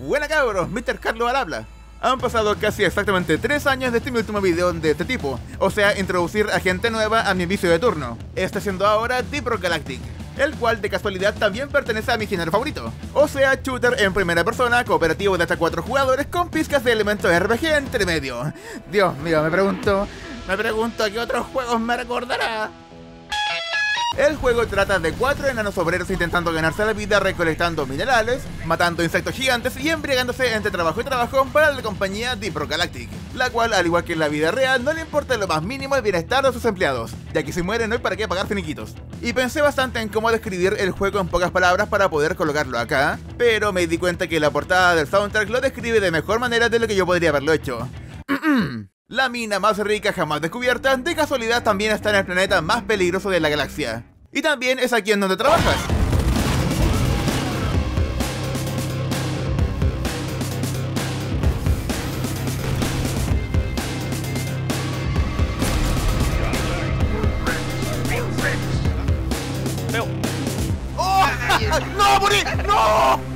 Buena cabros, Mr. Carlos al habla. Han pasado casi exactamente 3 años desde mi último video de este tipo, o sea, introducir a gente nueva a mi vicio de turno. Está siendo ahora Deep Rock Galactic, el cual de casualidad también pertenece a mi género favorito, o sea, shooter en primera persona, cooperativo de hasta 4 jugadores con pizcas de elementos RPG entre medio. Dios mío, me pregunto a qué otros juegos me recordará. El juego trata de 4 enanos obreros intentando ganarse la vida recolectando minerales, matando insectos gigantes y embriagándose entre trabajo y trabajo para la compañía Deep Rock Galactic, la cual, al igual que en la vida real, no le importa lo más mínimo el bienestar de sus empleados, ya que si mueren no hay para qué pagar finiquitos. Y pensé bastante en cómo describir el juego en pocas palabras para poder colocarlo acá, pero me di cuenta que la portada del soundtrack lo describe de mejor manera de lo que yo podría haberlo hecho. La mina más rica jamás descubierta, de casualidad también está en el planeta más peligroso de la galaxia. Y también es aquí en donde trabajas. ¡Oh! ¡No, morí! ¡No!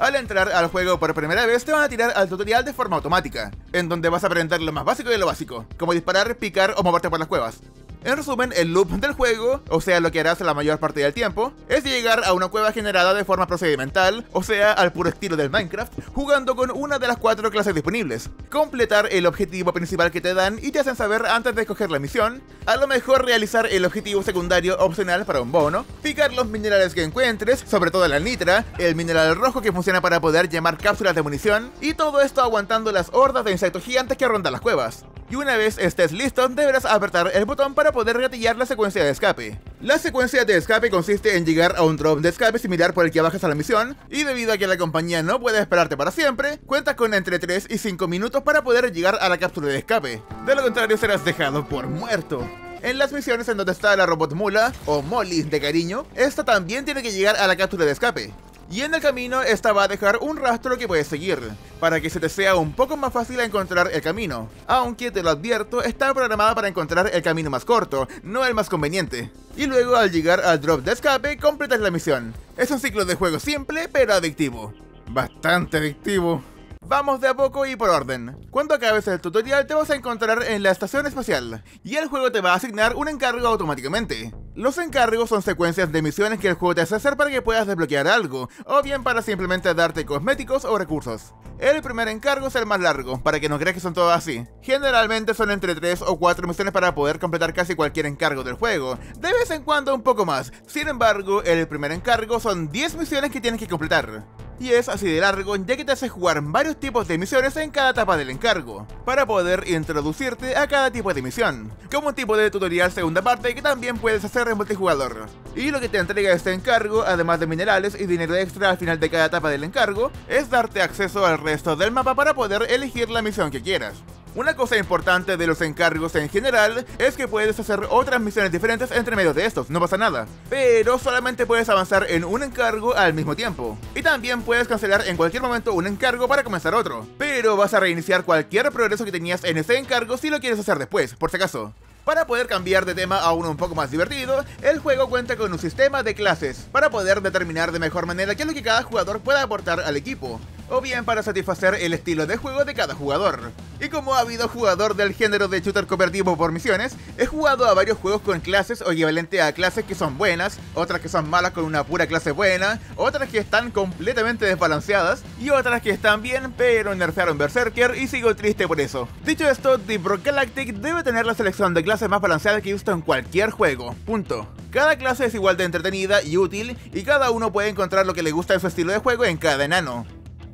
Al entrar al juego por primera vez te van a tirar al tutorial de forma automática, en donde vas a aprender lo más básico de lo básico, como disparar, picar o moverte por las cuevas. En resumen, el loop del juego, o sea lo que harás la mayor parte del tiempo, es llegar a una cueva generada de forma procedimental, o sea al puro estilo del Minecraft, jugando con una de las 4 clases disponibles, completar el objetivo principal que te dan y te hacen saber antes de escoger la misión, a lo mejor realizar el objetivo secundario opcional para un bono, picar los minerales que encuentres, sobre todo la nitra, el mineral rojo que funciona para poder llamar cápsulas de munición, y todo esto aguantando las hordas de insectos gigantes que rondan las cuevas. Y una vez estés listo, deberás apretar el botón para poder gatillar la secuencia de escape. La secuencia de escape consiste en llegar a un drop de escape similar por el que bajas a la misión, y debido a que la compañía no puede esperarte para siempre, cuentas con entre 3 y 5 minutos para poder llegar a la cápsula de escape. De lo contrario serás dejado por muerto. En las misiones en donde está la robot mula, o Molly de cariño, esta también tiene que llegar a la cápsula de escape. Y en el camino esta va a dejar un rastro que puedes seguir, para que se te sea un poco más fácil encontrar el camino. Aunque te lo advierto, está programada para encontrar el camino más corto, no el más conveniente. Y luego al llegar al drop de escape, completas la misión. Es un ciclo de juego simple pero adictivo. Bastante adictivo. Vamos de a poco y por orden. Cuando acabes el tutorial te vas a encontrar en la estación espacial, y el juego te va a asignar un encargo automáticamente. Los encargos son secuencias de misiones que el juego te hace hacer para que puedas desbloquear algo, o bien para simplemente darte cosméticos o recursos. El primer encargo es el más largo, para que no creas que son todos así. Generalmente son entre 3 o 4 misiones para poder completar casi cualquier encargo del juego, de vez en cuando un poco más. Sin embargo, el primer encargo son 10 misiones que tienes que completar. Y es así de largo, ya que te hace jugar varios tipos de misiones en cada etapa del encargo, para poder introducirte a cada tipo de misión, como un tipo de tutorial segunda parte que también puedes hacer en multijugador. Y lo que te entrega este encargo, además de minerales y dinero extra al final de cada etapa del encargo, es darte acceso al resto del mapa para poder elegir la misión que quieras. Una cosa importante de los encargos en general es que puedes hacer otras misiones diferentes entre medio de estos, no pasa nada, pero solamente puedes avanzar en un encargo al mismo tiempo. Y también puedes cancelar en cualquier momento un encargo para comenzar otro, pero vas a reiniciar cualquier progreso que tenías en ese encargo si lo quieres hacer después, por si acaso. Para poder cambiar de tema a uno un poco más divertido, el juego cuenta con un sistema de clases, para poder determinar de mejor manera qué es lo que cada jugador pueda aportar al equipo, o bien para satisfacer el estilo de juego de cada jugador. Y como ha habido jugador del género de shooter cooperativo por misiones, he jugado a varios juegos con clases o equivalente a clases que son buenas, otras que son malas con una pura clase buena, otras que están completamente desbalanceadas, y otras que están bien pero nerfearon Berserker y sigo triste por eso. Dicho esto, Deep Rock Galactic debe tener la selección de clases más balanceada que he visto en cualquier juego, punto. Cada clase es igual de entretenida y útil, y cada uno puede encontrar lo que le gusta de su estilo de juego en cada enano.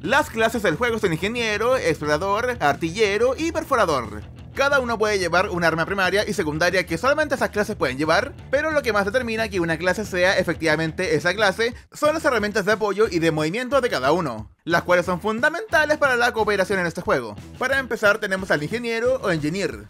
Las clases del juego son ingeniero, explorador, artillero y perforador. Cada uno puede llevar un arma primaria y secundaria que solamente esas clases pueden llevar, pero lo que más determina que una clase sea efectivamente esa clase son las herramientas de apoyo y de movimiento de cada uno, las cuales son fundamentales para la cooperación en este juego. Para empezar tenemos al ingeniero o engineer.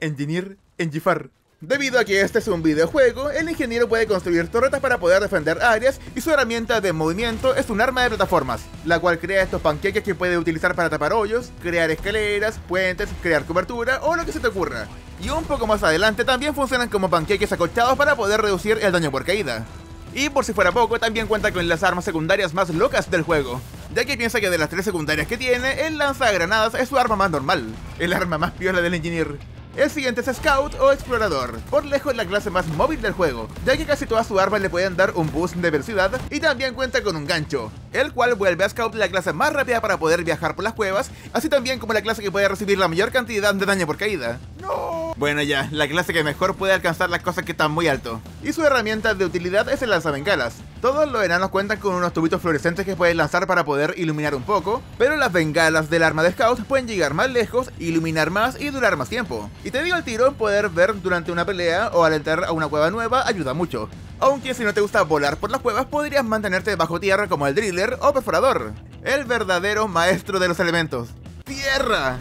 Engineer, engifar. Debido a que este es un videojuego, el ingeniero puede construir torretas para poder defender áreas y su herramienta de movimiento es un arma de plataformas, la cual crea estos panqueques que puede utilizar para tapar hoyos, crear escaleras, puentes, crear cobertura o lo que se te ocurra. Y un poco más adelante también funcionan como panqueques acolchados para poder reducir el daño por caída. Y por si fuera poco, también cuenta con las armas secundarias más locas del juego, ya que piensa que de las 3 secundarias que tiene, el lanzagranadas es su arma más normal, el arma más piola del ingeniero. El siguiente es Scout o Explorador, por lejos la clase más móvil del juego, ya que casi todas sus armas le pueden dar un boost de velocidad y también cuenta con un gancho, el cual vuelve a Scout la clase más rápida para poder viajar por las cuevas, así también como la clase que puede recibir la mayor cantidad de daño por caída. ¡No! Bueno ya, la clase que mejor puede alcanzar las cosas que están muy alto. Y su herramienta de utilidad es el lanzabengalas. Todos los enanos cuentan con unos tubitos fluorescentes que pueden lanzar para poder iluminar un poco, pero las bengalas del arma de Scout pueden llegar más lejos, iluminar más y durar más tiempo. Y te digo al tiro, poder ver durante una pelea o al entrar a una cueva nueva ayuda mucho. Aunque si no te gusta volar por las cuevas, podrías mantenerte bajo tierra como el driller o perforador. El verdadero maestro de los elementos. Tierra,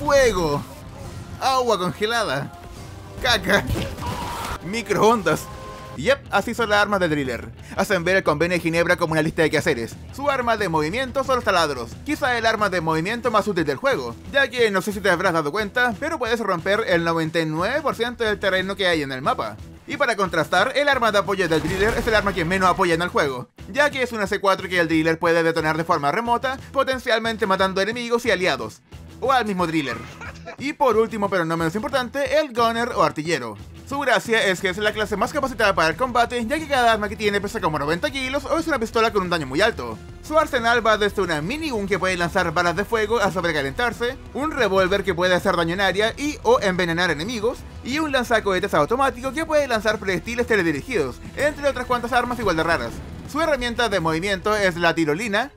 fuego, agua congelada, caca, microondas. Yep, así son las armas del driller. Hacen ver el convenio de Ginebra como una lista de quehaceres. Su arma de movimiento son los taladros, quizá el arma de movimiento más útil del juego, ya que no sé si te habrás dado cuenta, pero puedes romper el 99% del terreno que hay en el mapa. Y para contrastar, el arma de apoyo del driller es el arma que menos apoya en el juego, ya que es una C4 que el driller puede detonar de forma remota, potencialmente matando enemigos y aliados, o al mismo driller. Y por último, pero no menos importante, el gunner o artillero. Su gracia es que es la clase más capacitada para el combate, ya que cada arma que tiene pesa como 90 kilos o es una pistola con un daño muy alto. Su arsenal va desde una minigun que puede lanzar balas de fuego a sobrecalentarse, un revólver que puede hacer daño en área y o envenenar enemigos, y un lanzacohetes automático que puede lanzar proyectiles teledirigidos, entre otras cuantas armas igual de raras. Su herramienta de movimiento es la tirolina.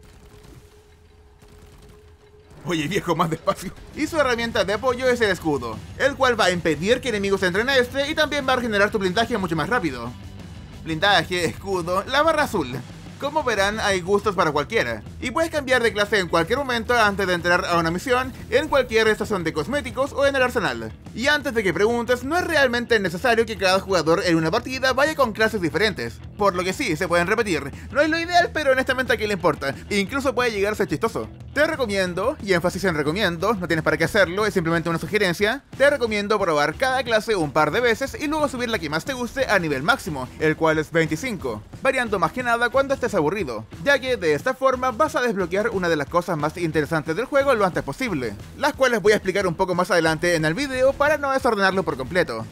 Oye viejo, más despacio. Y su herramienta de apoyo es el escudo, el cual va a impedir que enemigos entren a este y también va a generar tu blindaje mucho más rápido. Blindaje, escudo, la barra azul. Como verán, hay gustos para cualquiera. Y puedes cambiar de clase en cualquier momento antes de entrar a una misión, en cualquier estación de cosméticos o en el arsenal. Y antes de que preguntes, no es realmente necesario que cada jugador en una partida vaya con clases diferentes. Por lo que sí, se pueden repetir. No es lo ideal, pero honestamente a quién le importa. Incluso puede llegar a ser chistoso. Te recomiendo, y énfasis en recomiendo, no tienes para qué hacerlo, es simplemente una sugerencia. Te recomiendo probar cada clase un par de veces y luego subir la que más te guste a nivel máximo, el cual es 25, variando más que nada cuando estés aburrido, ya que de esta forma vas a desbloquear una de las cosas más interesantes del juego lo antes posible, las cuales voy a explicar un poco más adelante en el video para no desordenarlo por completo.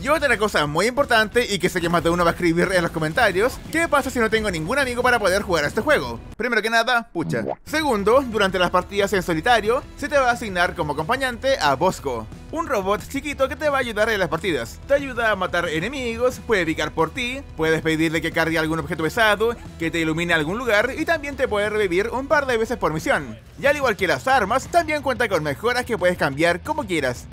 Y otra cosa muy importante, y que sé que más de uno va a escribir en los comentarios: ¿qué pasa si no tengo ningún amigo para poder jugar a este juego? Primero que nada, pucha. Segundo, durante las partidas en solitario, se te va a asignar como acompañante a Bosco, un robot chiquito que te va a ayudar en las partidas. Te ayuda a matar enemigos, puede picar por ti, puedes pedirle que cargue algún objeto pesado, que te ilumine algún lugar y también te puede revivir un par de veces por misión. Y al igual que las armas, también cuenta con mejoras que puedes cambiar como quieras.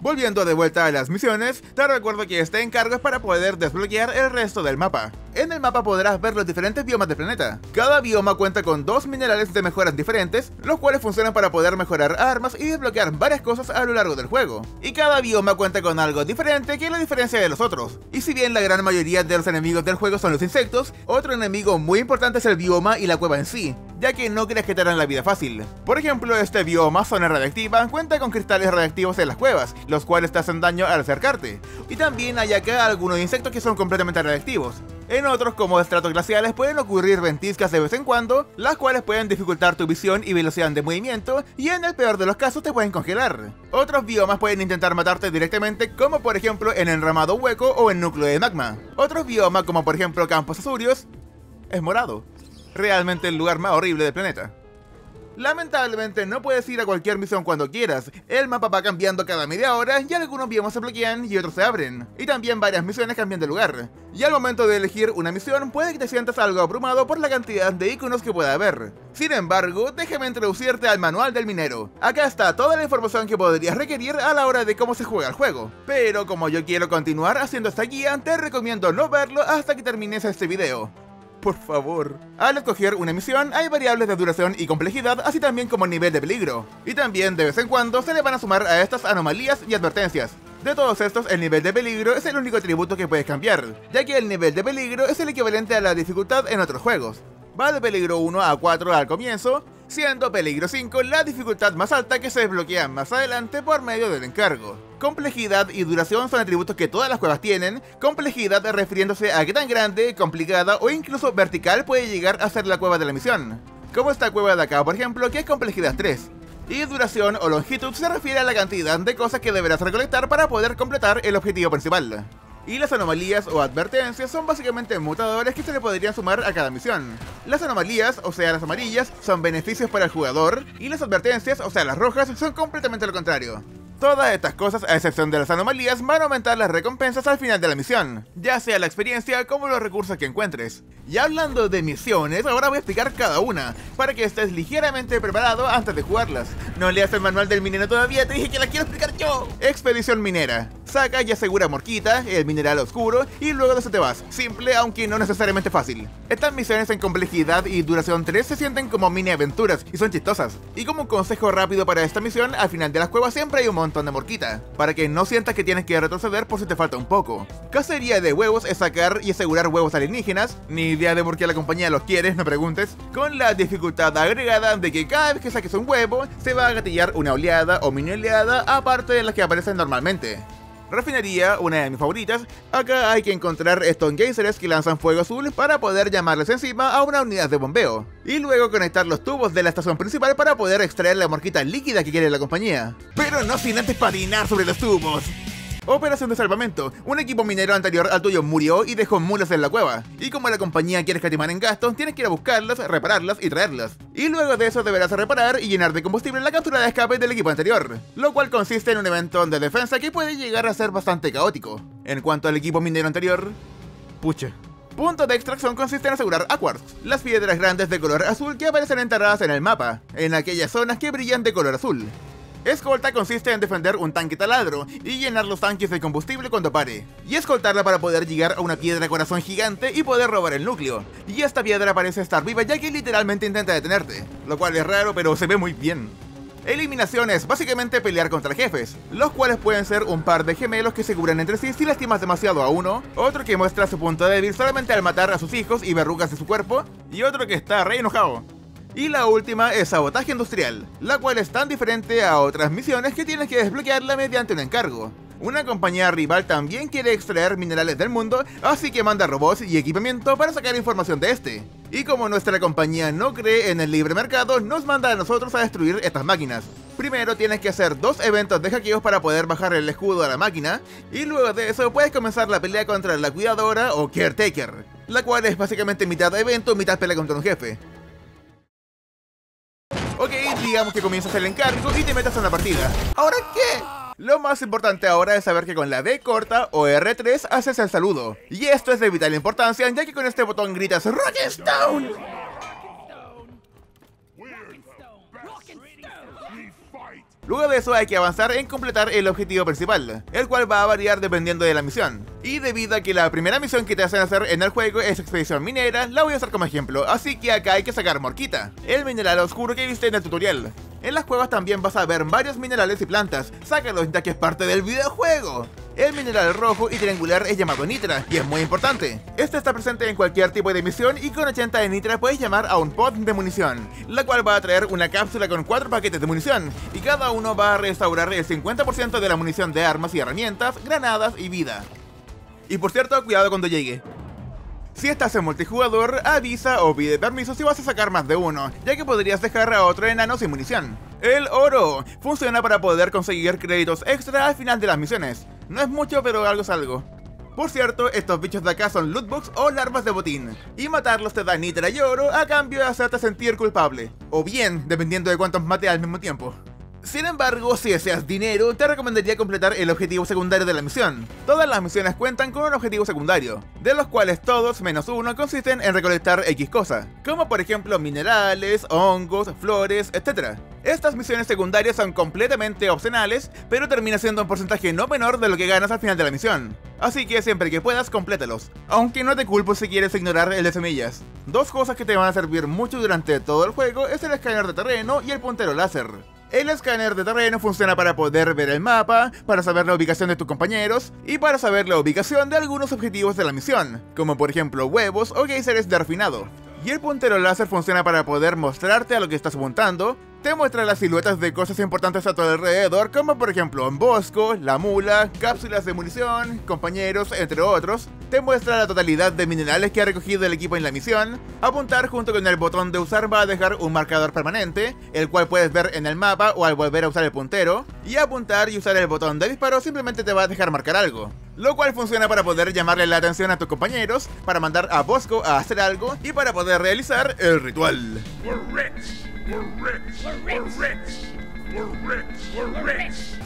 Volviendo de vuelta a las misiones, te recuerdo que este encargo es para poder desbloquear el resto del mapa. En el mapa podrás ver los diferentes biomas del planeta. Cada bioma cuenta con 2 minerales de mejoras diferentes, los cuales funcionan para poder mejorar armas y desbloquear varias cosas a lo largo del juego. Y cada bioma cuenta con algo diferente que la diferencia de los otros. Y si bien la gran mayoría de los enemigos del juego son los insectos, otro enemigo muy importante es el bioma y la cueva en sí, ya que no creas que te harán la vida fácil. Por ejemplo, este bioma, zona radiactiva, cuenta con cristales radiactivos en las cuevas, los cuales te hacen daño al acercarte. Y también hay acá algunos insectos que son completamente radiactivos. En otros, como estratos glaciales, pueden ocurrir ventiscas de vez en cuando, las cuales pueden dificultar tu visión y velocidad de movimiento, y en el peor de los casos te pueden congelar. Otros biomas pueden intentar matarte directamente, como por ejemplo en enramado hueco o en núcleo de magma. Otros biomas, como por ejemplo campos azurios, es morado. Realmente el lugar más horrible del planeta. Lamentablemente no puedes ir a cualquier misión cuando quieras, el mapa va cambiando cada media hora y algunos biomas se bloquean y otros se abren, y también varias misiones cambian de lugar. Y al momento de elegir una misión puede que te sientas algo abrumado por la cantidad de iconos que pueda haber. Sin embargo, déjame introducirte al manual del minero. Acá está toda la información que podrías requerir a la hora de cómo se juega el juego, pero como yo quiero continuar haciendo esta guía, te recomiendo no verlo hasta que termines este video. Por favor. Al escoger una misión hay variables de duración y complejidad, así también como nivel de peligro. Y también de vez en cuando se le van a sumar a estas anomalías y advertencias. De todos estos, el nivel de peligro es el único atributo que puedes cambiar, ya que el nivel de peligro es el equivalente a la dificultad en otros juegos. Va de peligro 1 a 4 al comienzo, siendo peligro 5 la dificultad más alta que se desbloquea más adelante por medio del encargo. Complejidad y duración son atributos que todas las cuevas tienen, complejidad refiriéndose a qué tan grande, complicada o incluso vertical puede llegar a ser la cueva de la misión, como esta cueva de acá por ejemplo, que es complejidad 3. Y duración o longitud se refiere a la cantidad de cosas que deberás recolectar para poder completar el objetivo principal. Y las anomalías o advertencias son básicamente mutadores que se le podrían sumar a cada misión. Las anomalías, o sea las amarillas, son beneficios para el jugador, y las advertencias, o sea las rojas, son completamente lo contrario. Todas estas cosas, a excepción de las anomalías, van a aumentar las recompensas al final de la misión, ya sea la experiencia como los recursos que encuentres. Y hablando de misiones, ahora voy a explicar cada una, para que estés ligeramente preparado antes de jugarlas. No leas el manual del minero todavía, te dije que la quiero explicar yo. Expedición minera. Saca y asegura Morquita, el mineral oscuro, y luego de eso te vas. Simple, aunque no necesariamente fácil. Estas misiones en complejidad y duración 3 se sienten como mini aventuras, y son chistosas. Y como un consejo rápido para esta misión, al final de las cuevas siempre hay un montón de morquita, para que no sientas que tienes que retroceder por si te falta un poco. Cacería de huevos es sacar y asegurar huevos alienígenas, ni idea de por qué la compañía los quiere, no preguntes, con la dificultad agregada de que cada vez que saques un huevo, se va a gatillar una oleada o mini oleada, aparte de las que aparecen normalmente. Refinería, una de mis favoritas, acá hay que encontrar estos geysers que lanzan fuego azul para poder llamarles encima a una unidad de bombeo, y luego conectar los tubos de la estación principal para poder extraer la morquita líquida que quiere la compañía, pero no sin antes patinar sobre los tubos. Operación de salvamento. Un equipo minero anterior al tuyo murió y dejó mulas en la cueva, y como la compañía quiere escatimar en gastos, tienes que ir a buscarlas, repararlas y traerlas. Y luego de eso deberás reparar y llenar de combustible la cápsula de escape del equipo anterior, lo cual consiste en un evento de defensa que puede llegar a ser bastante caótico. En cuanto al equipo minero anterior... pucha. Puntos de extracción consisten en asegurar a quartz, las piedras grandes de color azul que aparecen enterradas en el mapa, en aquellas zonas que brillan de color azul. Escolta consiste en defender un tanque taladro y llenar los tanques de combustible cuando pare, y escoltarla para poder llegar a una piedra corazón gigante y poder robar el núcleo. Y esta piedra parece estar viva ya que literalmente intenta detenerte, lo cual es raro pero se ve muy bien. Eliminación es básicamente pelear contra jefes, los cuales pueden ser un par de gemelos que se cubren entre sí si lastimas demasiado a uno, otro que muestra su punto débil solamente al matar a sus hijos y verrugas de su cuerpo, y otro que está re enojado. Y la última es sabotaje industrial, la cual es tan diferente a otras misiones que tienes que desbloquearla mediante un encargo. Una compañía rival también quiere extraer minerales del mundo, así que manda robots y equipamiento para sacar información de este. Y como nuestra compañía no cree en el libre mercado, nos manda a nosotros a destruir estas máquinas. Primero tienes que hacer dos eventos de hackeos para poder bajar el escudo a la máquina, y luego de eso puedes comenzar la pelea contra la cuidadora o caretaker, la cual es básicamente mitad evento, mitad pelea contra un jefe. Ok, digamos que comienzas el encargo y te metas en la partida. ¿Ahora qué? Lo más importante ahora es saber que con la D corta o R3 haces el saludo. Y esto es de vital importancia ya que con este botón gritas Rock and Stone. Luego de eso hay que avanzar en completar el objetivo principal, el cual va a variar dependiendo de la misión. Y debido a que la primera misión que te hacen hacer en el juego es expedición minera, la voy a usar como ejemplo, así que acá hay que sacar morquita, el mineral oscuro que viste en el tutorial. En las cuevas también vas a ver varios minerales y plantas, sácalos ya que es parte del videojuego. El mineral rojo y triangular es llamado nitra, y es muy importante. Este está presente en cualquier tipo de misión y con 80 de nitra puedes llamar a un pod de munición, la cual va a traer una cápsula con 4 paquetes de munición, y cada uno va a restaurar el 50% de la munición de armas y herramientas, granadas y vida. Y por cierto, cuidado cuando llegue. Si estás en multijugador, avisa o pide permiso si vas a sacar más de uno, ya que podrías dejar a otro enano sin munición. El oro funciona para poder conseguir créditos extra al final de las misiones. No es mucho, pero algo es algo. Por cierto, estos bichos de acá son lootbox o larvas de botín, y matarlos te da nitra y oro a cambio de hacerte sentir culpable, o bien, dependiendo de cuántos mates al mismo tiempo. Sin embargo, si deseas dinero, te recomendaría completar el objetivo secundario de la misión. Todas las misiones cuentan con un objetivo secundario, de los cuales todos, menos uno, consisten en recolectar X cosas, como por ejemplo minerales, hongos, flores, etc. Estas misiones secundarias son completamente opcionales, pero termina siendo un porcentaje no menor de lo que ganas al final de la misión. Así que siempre que puedas, complétalos, aunque no te culpo si quieres ignorar el de semillas. Dos cosas que te van a servir mucho durante todo el juego es el escáner de terreno y el puntero láser. El escáner de terreno funciona para poder ver el mapa, para saber la ubicación de tus compañeros y para saber la ubicación de algunos objetivos de la misión, como por ejemplo huevos o géiseres de refinado. Y el puntero láser funciona para poder mostrarte a lo que estás apuntando, te muestra las siluetas de cosas importantes a tu alrededor, como por ejemplo Bosco, la mula, cápsulas de munición, compañeros, entre otros. Te muestra la totalidad de minerales que ha recogido el equipo en la misión. Apuntar junto con el botón de usar va a dejar un marcador permanente, el cual puedes ver en el mapa o al volver a usar el puntero. Y apuntar y usar el botón de disparo simplemente te va a dejar marcar algo, lo cual funciona para poder llamarle la atención a tus compañeros, para mandar a Bosco a hacer algo y para poder realizar el ritual.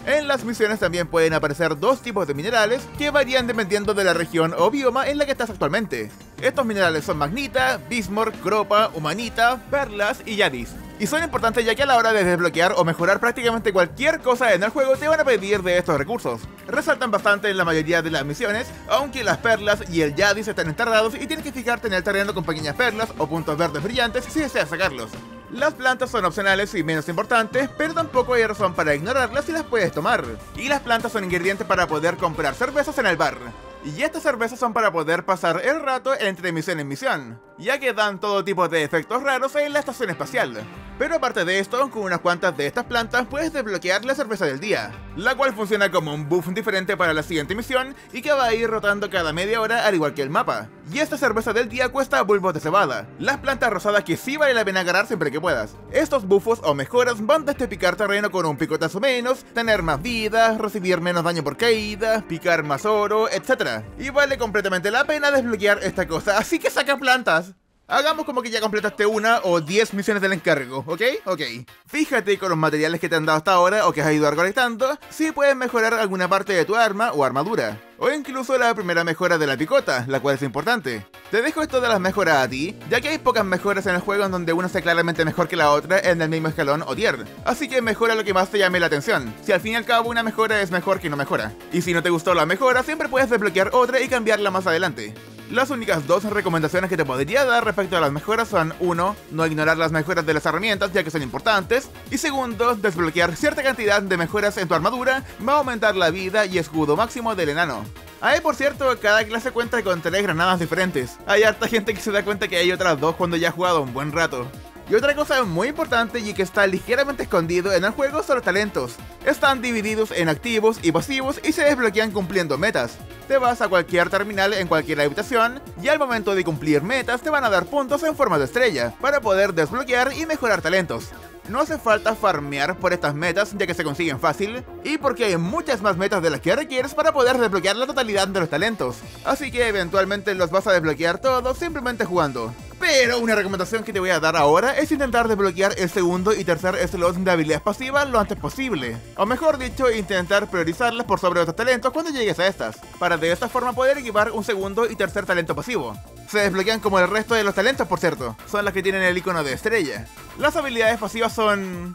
En las misiones también pueden aparecer dos tipos de minerales que varían dependiendo de la región o bioma en la que estás actualmente. Estos minerales son magnita, bismor, cropa, humanita, perlas y yadis. Y son importantes ya que a la hora de desbloquear o mejorar prácticamente cualquier cosa en el juego te van a pedir de estos recursos. Resaltan bastante en la mayoría de las misiones, aunque las perlas y el yadis están enterrados y tienes que fijarte en el terreno con pequeñas perlas o puntos verdes brillantes si deseas sacarlos. Las plantas son opcionales y menos importantes, pero tampoco hay razón para ignorarlas si las puedes tomar. Y las plantas son ingredientes para poder comprar cervezas en el bar. Y estas cervezas son para poder pasar el rato entre misión en misión, ya que dan todo tipo de efectos raros en la estación espacial. Pero aparte de esto, con unas cuantas de estas plantas puedes desbloquear la cerveza del día, la cual funciona como un buff diferente para la siguiente misión y que va a ir rotando cada media hora al igual que el mapa. Y esta cerveza del día cuesta bulbos de cebada, las plantas rosadas que sí vale la pena agarrar siempre que puedas. Estos buffos o mejoras van desde picar terreno con un picotazo menos, tener más vidas, recibir menos daño por caída, picar más oro, etc. Y vale completamente la pena desbloquear esta cosa, así que saca plantas. Hagamos como que ya completaste una o 10 misiones del encargo, ¿ok? Ok. Fíjate con los materiales que te han dado hasta ahora o que has ido recolectando, si puedes mejorar alguna parte de tu arma o armadura, o incluso la primera mejora de la picota, la cual es importante. Te dejo esto de las mejoras a ti, ya que hay pocas mejoras en el juego en donde una sea claramente mejor que la otra en el mismo escalón o tier, así que mejora lo que más te llame la atención, si al fin y al cabo una mejora es mejor que no mejora. Y si no te gustó la mejora, siempre puedes desbloquear otra y cambiarla más adelante. Las únicas dos recomendaciones que te podría dar respecto a las mejoras son 1. No ignorar las mejoras de las herramientas ya que son importantes, y 2. Desbloquear cierta cantidad de mejoras en tu armadura va a aumentar la vida y escudo máximo del enano. Ahí por cierto, cada clase cuenta con 3 granadas diferentes, hay harta gente que se da cuenta que hay otras 2 cuando ya ha jugado un buen rato. Y otra cosa muy importante y que está ligeramente escondido en el juego son los talentos. Están divididos en activos y pasivos y se desbloquean cumpliendo metas. Te vas a cualquier terminal en cualquier habitación y al momento de cumplir metas te van a dar puntos en forma de estrella para poder desbloquear y mejorar talentos. No hace falta farmear por estas metas ya que se consiguen fácil y porque hay muchas más metas de las que requieres para poder desbloquear la totalidad de los talentos, así que eventualmente los vas a desbloquear todos simplemente jugando. Pero una recomendación que te voy a dar ahora es intentar desbloquear el segundo y tercer slot de habilidades pasivas lo antes posible, o mejor dicho, intentar priorizarlas por sobre otros talentos cuando llegues a estas, para de esta forma poder equipar un segundo y tercer talento pasivo. Se desbloquean como el resto de los talentos, por cierto, son las que tienen el icono de estrella. Las habilidades pasivas son...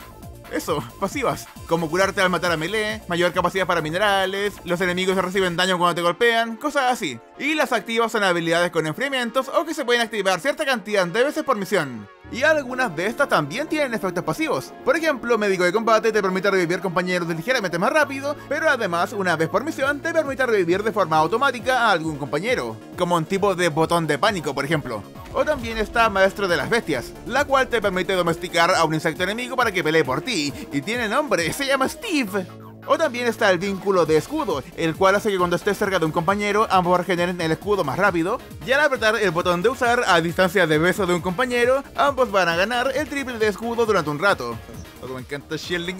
eso, pasivas, como curarte al matar a melee, mayor capacidad para minerales, los enemigos reciben daño cuando te golpean, cosas así. Y las activas son habilidades con enfriamientos o que se pueden activar cierta cantidad de veces por misión. Y algunas de estas también tienen efectos pasivos. Por ejemplo, médico de combate te permite revivir compañeros ligeramente más rápido, pero además una vez por misión te permite revivir de forma automática a algún compañero, como un tipo de botón de pánico por ejemplo. O también está Maestro de las Bestias, la cual te permite domesticar a un insecto enemigo para que pelee por ti, y tiene nombre, se llama Steve. O también está el vínculo de escudo, el cual hace que cuando estés cerca de un compañero, ambos regeneren el escudo más rápido, y al apretar el botón de usar a distancia de beso de un compañero, ambos van a ganar el triple de escudo durante un rato. Lo que me encanta es Shield Link,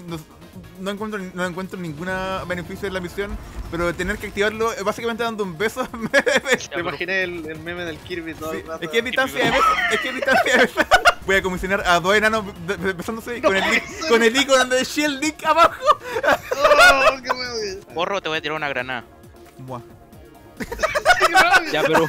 no encuentro ningún beneficio en la misión, pero tener que activarlo básicamente dando un beso. Me imaginé el meme del Kirby todo sí, el rato. Es que es distancia de beso, Voy a comisionar a dos enanos besándose con el icono de Shield Link abajo. Oh, qué bueno. Porro, te voy a tirar una granada. Buah. Ya, pero...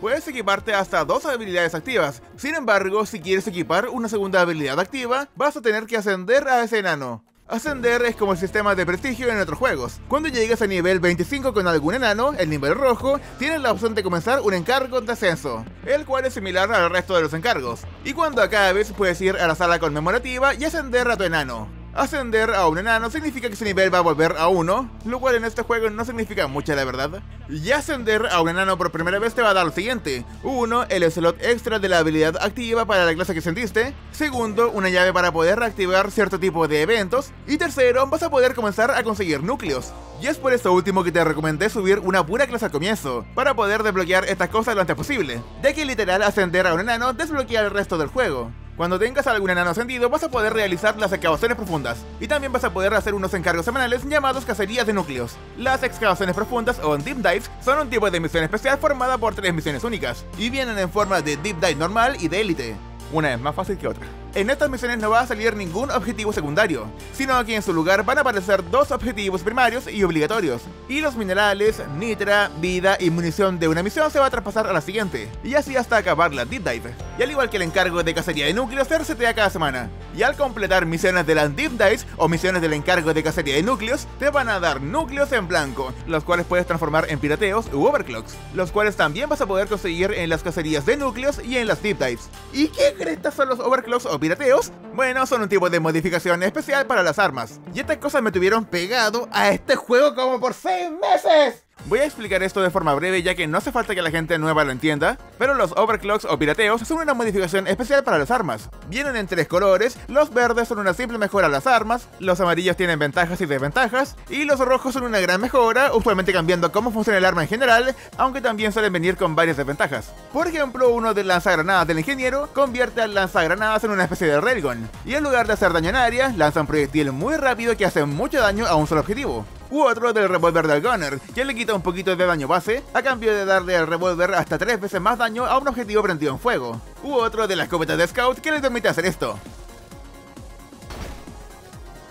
Puedes equiparte hasta 2 habilidades activas. Sin embargo, si quieres equipar una segunda habilidad activa, vas a tener que ascender a ese enano. Ascender es como el sistema de prestigio en otros juegos. Cuando llegas a nivel 25 con algún enano, el nivel rojo, tienes la opción de comenzar un encargo de ascenso, el cual es similar al resto de los encargos. Y cuando acabes puedes ir a la sala conmemorativa y ascender a tu enano. Ascender a un enano significa que su nivel va a volver a 1, lo cual en este juego no significa mucho, la verdad. Y ascender a un enano por primera vez te va a dar lo siguiente: 1. El slot extra de la habilidad activa para la clase que ascendiste. 2. Una llave para poder reactivar cierto tipo de eventos. Y 3. Vas a poder comenzar a conseguir núcleos. Y es por esto último que te recomendé subir una pura clase al comienzo, para poder desbloquear estas cosas lo antes posible, ya que literal ascender a un enano desbloquea el resto del juego. Cuando tengas algún enano ascendido vas a poder realizar las excavaciones profundas, y también vas a poder hacer unos encargos semanales llamados cacerías de núcleos. Las excavaciones profundas o Deep Dives son un tipo de misión especial formada por 3 misiones únicas, y vienen en forma de Deep Dive normal y de élite. Una es más fácil que otra. En estas misiones no va a salir ningún objetivo secundario, sino que en su lugar van a aparecer 2 objetivos primarios y obligatorios. Y los minerales, nitra, vida y munición de una misión se va a traspasar a la siguiente, y así hasta acabar la Deep Dive. Y al igual que el encargo de cacería de núcleos se resetea cada semana, y al completar misiones de las Deep Dives o misiones del encargo de cacería de núcleos, te van a dar núcleos en blanco, los cuales puedes transformar en pirateos u overclocks, los cuales también vas a poder conseguir en las cacerías de núcleos y en las Deep Dives. ¿Y qué crees son los overclocks o pirateos? Bueno, son un tipo de modificación especial para las armas, y estas cosas me tuvieron pegado a este juego como por 6 meses. Voy a explicar esto de forma breve, ya que no hace falta que la gente nueva lo entienda, pero los overclocks o pirateos son una modificación especial para las armas. Vienen en 3 colores, los verdes son una simple mejora a las armas, los amarillos tienen ventajas y desventajas, y los rojos son una gran mejora, usualmente cambiando cómo funciona el arma en general, aunque también suelen venir con varias desventajas. Por ejemplo, uno de lanzagranadas del ingeniero convierte al lanzagranadas en una especie de railgun, y en lugar de hacer daño en área, lanza un proyectil muy rápido que hace mucho daño a un solo objetivo. U otro del revólver del Gunner, que le quita un poquito de daño base, a cambio de darle al revólver hasta 3 veces más daño a un objetivo prendido en fuego. U otro de la escopeta de Scout, que le permite hacer esto.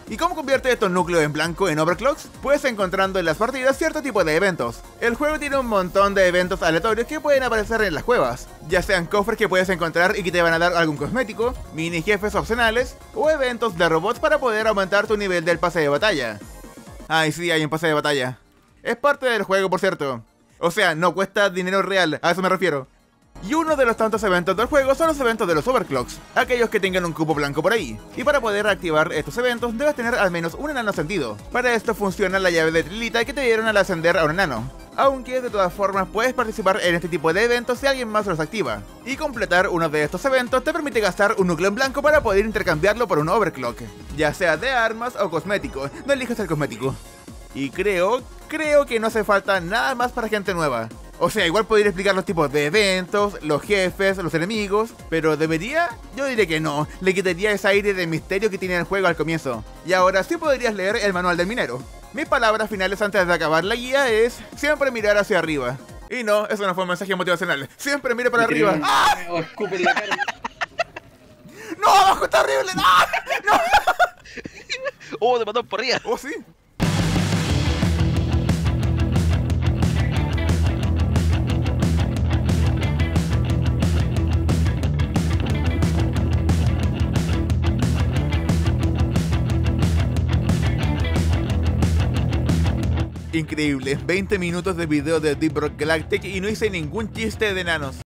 ¿Y cómo convierte estos núcleos en blanco en overclocks? Pues encontrando en las partidas cierto tipo de eventos. El juego tiene un montón de eventos aleatorios que pueden aparecer en las cuevas, ya sean cofres que puedes encontrar y que te van a dar algún cosmético, mini jefes opcionales, o eventos de robots para poder aumentar tu nivel del pase de batalla. Ay, sí, hay un pase de batalla. Es parte del juego, por cierto. O sea, no cuesta dinero real, a eso me refiero. Y uno de los tantos eventos del juego son los eventos de los overclocks, aquellos que tengan un cubo blanco por ahí. Y para poder activar estos eventos debes tener al menos un enano ascendido. Para esto funciona la llave de Trilita que te dieron al ascender a un enano, aunque de todas formas puedes participar en este tipo de eventos si alguien más los activa. Y completar uno de estos eventos te permite gastar un núcleo en blanco para poder intercambiarlo por un overclock, ya sea de armas o cosméticos, no elijas el cosmético. Y creo que no hace falta nada más para gente nueva. O sea, igual podría explicar los tipos de eventos, los jefes, los enemigos, pero ¿debería? Yo diré que no, le quitaría ese aire de misterio que tenía el juego al comienzo. Y ahora sí podrías leer el manual del minero. Mis palabras finales antes de acabar la guía es: siempre mirar hacia arriba. Y no, eso no fue un mensaje motivacional. Siempre mire para arriba. Terrible. ¡Ah! Oh, escupe la cara. ¡No! ¡Abajo está horrible! ¡No! ¡No! ¡Oh, te mató por arriba! ¡Oh, sí! Increíble, 20 minutos de video de Deep Rock Galactic y no hice ningún chiste de enanos.